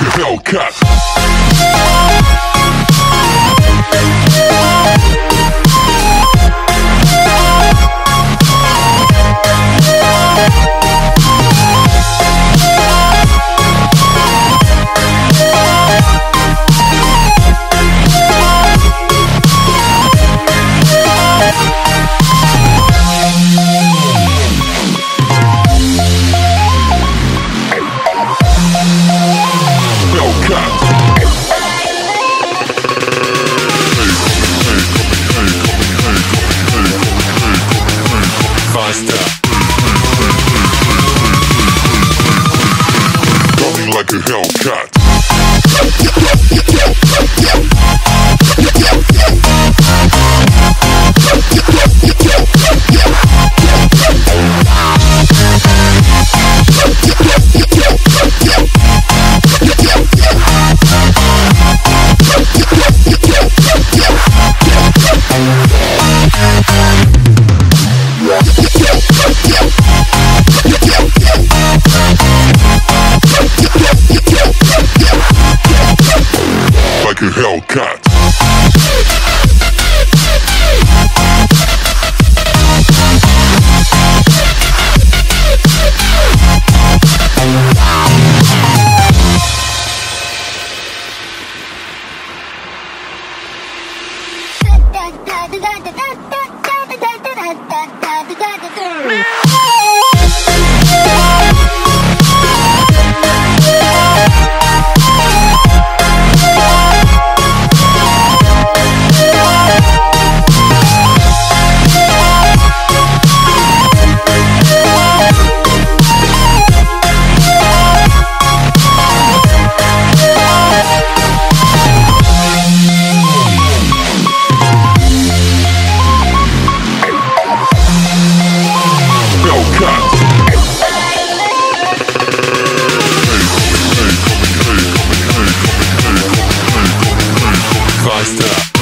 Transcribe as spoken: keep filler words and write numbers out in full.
like a Hellcat. Coming like a Hellcat. Like a Hellcat. Stop.